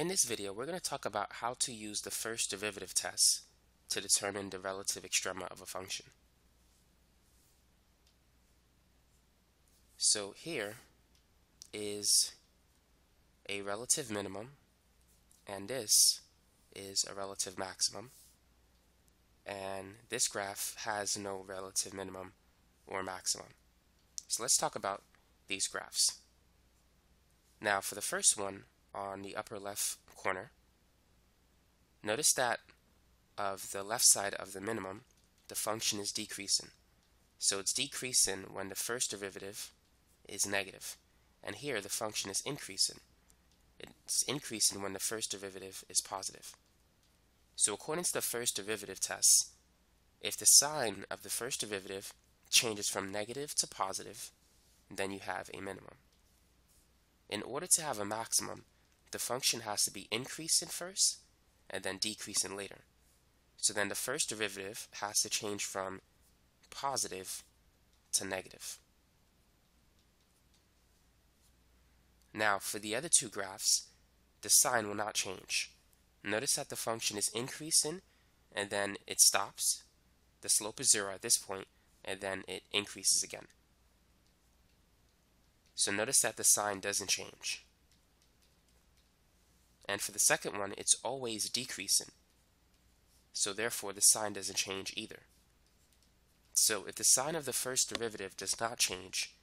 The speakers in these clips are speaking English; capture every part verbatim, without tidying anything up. In this video, we're going to talk about how to use the first derivative test to determine the relative extrema of a function. So here is a relative minimum, and this is a relative maximum, and this graph has no relative minimum or maximum. So let's talk about these graphs. Now for the first one, on the upper left corner, notice that of the left side of the minimum, the function is decreasing. So it's decreasing when the first derivative is negative, and here the function is increasing. It's increasing when the first derivative is positive. So according to the first derivative test, if the sign of the first derivative changes from negative to positive, then you have a minimum. In order to have a maximum, the function has to be increasing first and then decreasing later. So then the first derivative has to change from positive to negative. Now for the other two graphs, the sign will not change. Notice that the function is increasing and then it stops. The slope is zero at this point, and then it increases again. So notice that the sign doesn't change. And for the second one, it's always decreasing. So therefore the sign doesn't change either. So if the sign of the first derivative does not change,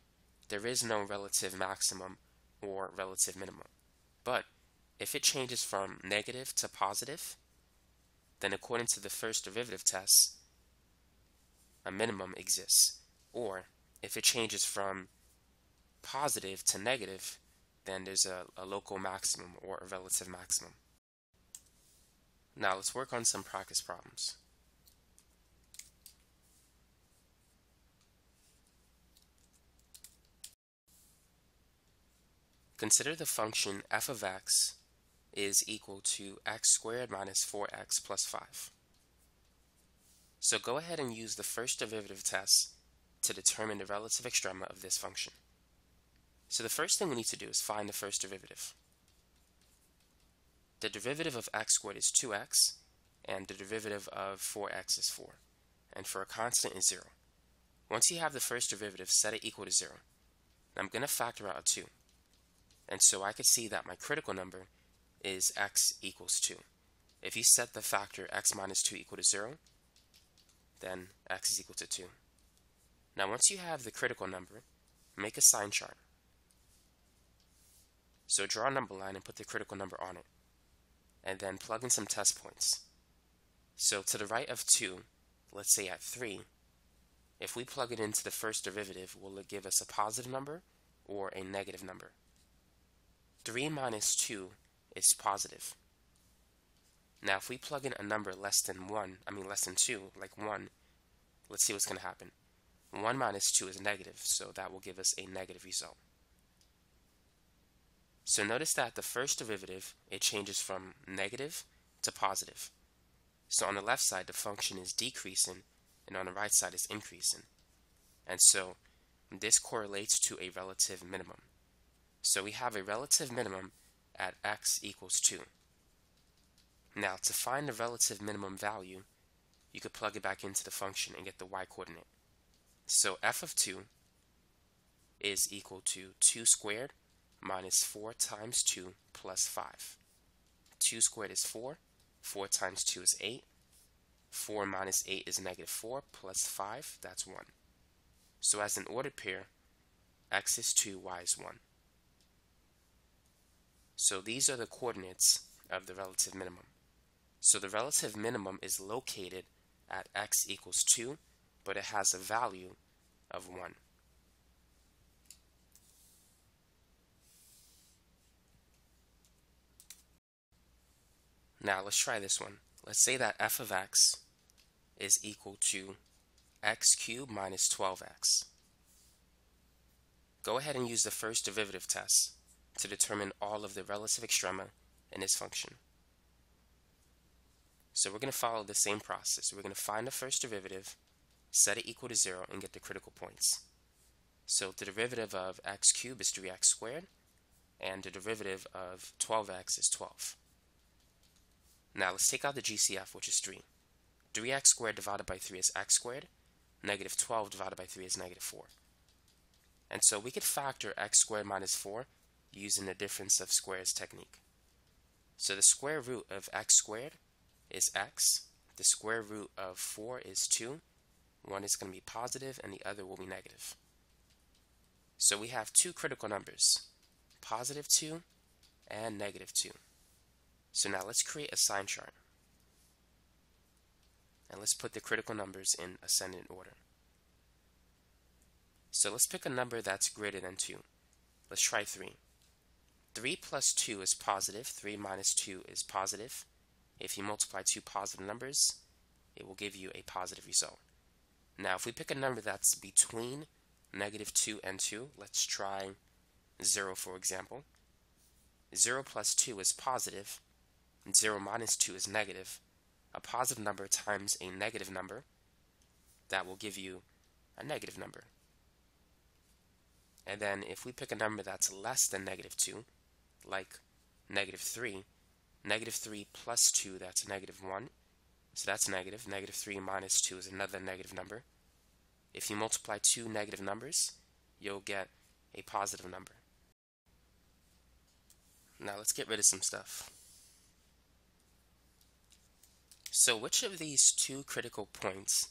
there is no relative maximum or relative minimum. But if it changes from negative to positive, then according to the first derivative test, a minimum exists. Or if it changes from positive to negative, then there's a, a local maximum or a relative maximum. Now let's work on some practice problems. Consider the function f of x is equal to x squared minus four x plus five. So go ahead and use the first derivative test to determine the relative extrema of this function. So the first thing we need to do is find the first derivative. The derivative of x squared is two x, and the derivative of four x is four, and for a constant is zero. Once you have the first derivative, set it equal to zero. Now I'm going to factor out a two. And so I could see that my critical number is x equals two. If you set the factor x minus two equal to zero, then x is equal to two. Now once you have the critical number, make a sign chart. So draw a number line and put the critical number on it, and then plug in some test points. So to the right of two, let's say at three, if we plug it into the first derivative, will it give us a positive number or a negative number? three minus two is positive. Now if we plug in a number less than one, I mean less than two, like one, let's see what's going to happen. one minus two is negative, so that will give us a negative result. So notice that the first derivative, it changes from negative to positive. So on the left side, the function is decreasing, and on the right side, it's increasing. And so this correlates to a relative minimum. So we have a relative minimum at x equals two. Now to find the relative minimum value, you could plug it back into the function and get the y-coordinate. So f of two is equal to two squared minus four times two plus five. two squared is four, four times two is eight, four minus eight is negative four, plus five, that's one. So as an ordered pair, x is two, y is one. So these are the coordinates of the relative minimum. So the relative minimum is located at x equals two, but it has a value of one. Now let's try this one. Let's say that f of x is equal to x cubed minus twelve x. Go ahead and use the first derivative test to determine all of the relative extrema in this function. So we're going to follow the same process. We're going to find the first derivative, set it equal to zero, and get the critical points. So the derivative of x cubed is three x squared, and the derivative of twelve x is twelve. Now let's take out the G C F, which is three. three x squared divided by three is x squared. Negative twelve divided by three is negative four. And so we could factor x squared minus four using the difference of squares technique. So the square root of x squared is x. The square root of four is two. One is going to be positive and the other will be negative. So we have two critical numbers, positive two and negative two. So now let's create a sign chart. And let's put the critical numbers in ascendant order. So let's pick a number that's greater than two. Let's try three. three plus two is positive. three minus two is positive. If you multiply two positive numbers, it will give you a positive result. Now if we pick a number that's between negative two and two, let's try zero for example. zero plus two is positive. zero minus two is negative. A positive number times a negative number, that will give you a negative number. And then if we pick a number that's less than negative two, like negative three, negative three plus two, that's negative one, so that's negative. Negative three minus two is another negative number. If you multiply two negative numbers, you'll get a positive number. Now let's get rid of some stuff. So which of these two critical points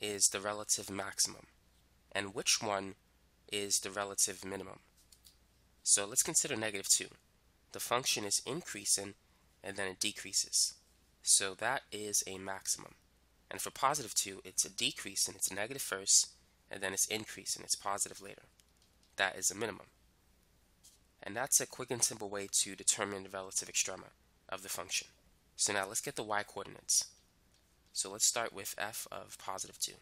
is the relative maximum, and which one is the relative minimum? So let's consider negative two. The function is increasing and then it decreases. So that is a maximum. And for positive two, it's a decrease and it's negative first, and then it's increase and it's positive later. That is a minimum. And that's a quick and simple way to determine the relative extrema of the function. So now let's get the y-coordinates. So let's start with f of positive two.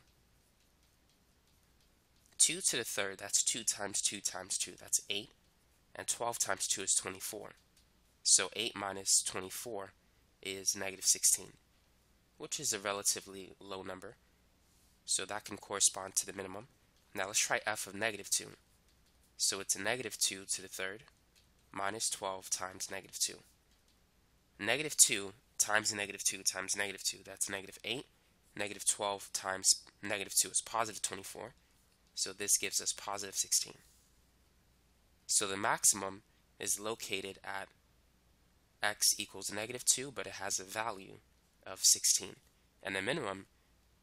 two to the third, that's two times two times two, that's eight. And twelve times two is twenty-four. So eight minus twenty-four is negative sixteen, which is a relatively low number. So that can correspond to the minimum. Now let's try f of negative two. So it's a negative two to the third minus twelve times negative two. Negative two times negative two times negative two, that's negative eight. Negative twelve times negative two is positive twenty-four, so this gives us positive sixteen. So the maximum is located at x equals negative two, but it has a value of sixteen, and the minimum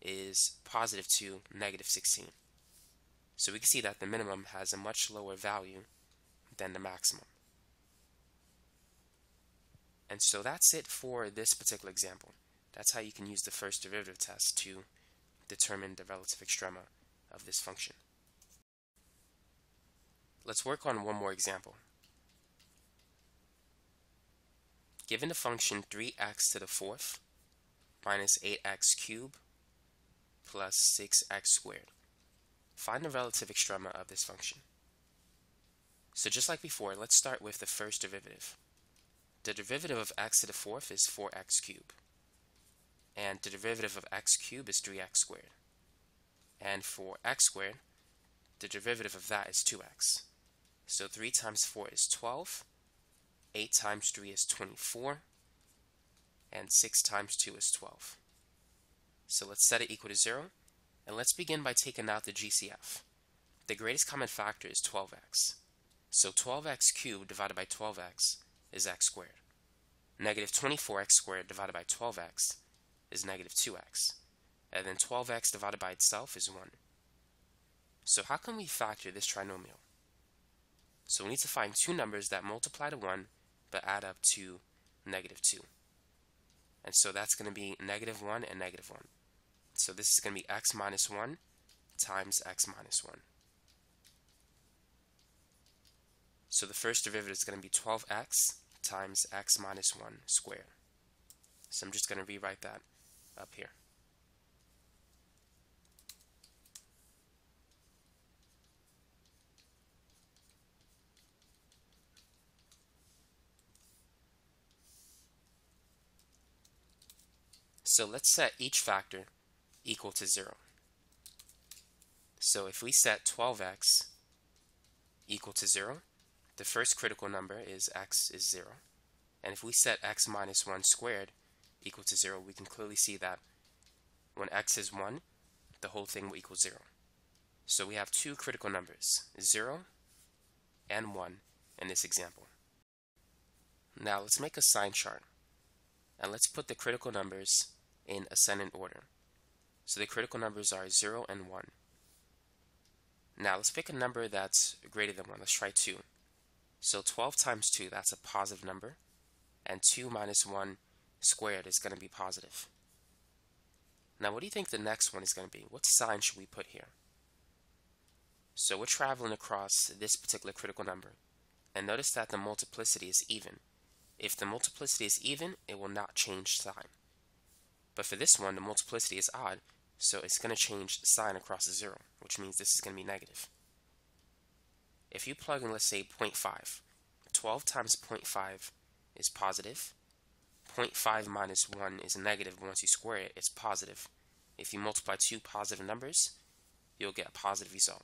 is positive two, negative sixteen. So we can see that the minimum has a much lower value than the maximum. And so that's it for this particular example. That's how you can use the first derivative test to determine the relative extrema of this function. Let's work on one more example. Given the function three x to the fourth minus eight x cubed plus six x squared, find the relative extrema of this function. So just like before, let's start with the first derivative. The derivative of x to the fourth is four x cubed, and the derivative of x cubed is three x squared, and for x squared, the derivative of that is two x. So three times four is twelve, eight times three is twenty-four, and six times two is twelve. So let's set it equal to zero, and let's begin by taking out the G C F. The greatest common factor is twelve x. So twelve x cubed divided by twelve x is x squared. Negative twenty-four x squared divided by twelve x is negative two x. And then twelve x divided by itself is one. So how can we factor this trinomial? So we need to find two numbers that multiply to one but add up to negative two. And so that's going to be negative one and negative one. So this is going to be x minus one times x minus one. So the first derivative is going to be twelve x times x minus one squared. So I'm just going to rewrite that up here. So let's set each factor equal to zero. So if we set twelve x equal to zero, the first critical number is x is zero. And if we set x minus one squared, equal to zero, we can clearly see that when x is one, the whole thing will equal zero. So we have two critical numbers, zero and one, in this example. Now let's make a sign chart, and let's put the critical numbers in ascendant order. So the critical numbers are zero and one. Now let's pick a number that's greater than one. Let's try two. So twelve times two, that's a positive number, and two minus one squared is going to be positive. Now what do you think the next one is going to be? What sign should we put here? So we're traveling across this particular critical number, and notice that the multiplicity is even. If the multiplicity is even, it will not change sign. But for this one, the multiplicity is odd, so it's going to change sign across to zero, which means this is going to be negative. If you plug in, let's say, zero point five, twelve times zero point five is positive, zero point five minus one is negative, but once you square it, it's positive. If you multiply two positive numbers, you'll get a positive result.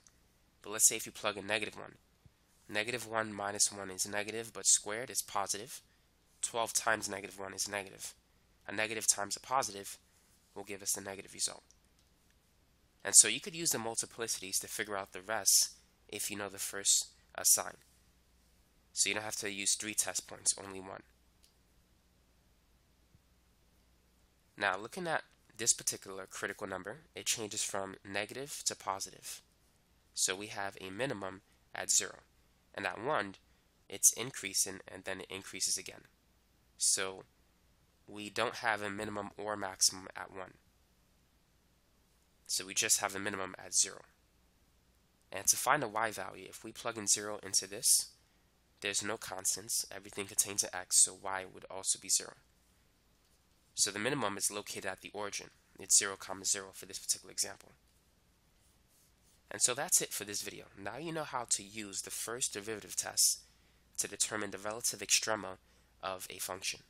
But let's say if you plug in negative one, negative one minus one is negative, but squared is positive. twelve times negative one is negative. A negative times a positive will give us the negative result. And so you could use the multiplicities to figure out the rest if you know the first uh, sign. So you don't have to use three test points, only one. Now looking at this particular critical number, it changes from negative to positive. So we have a minimum at zero. And at one, it's increasing, and then it increases again. So we don't have a minimum or maximum at one. So we just have a minimum at zero. And to find a y value, if we plug in zero into this, there's no constants. Everything contains an x, so y would also be zero. So the minimum is located at the origin. It's zero comma zero for this particular example. And so that's it for this video. Now you know how to use the first derivative test to determine the relative extrema of a function.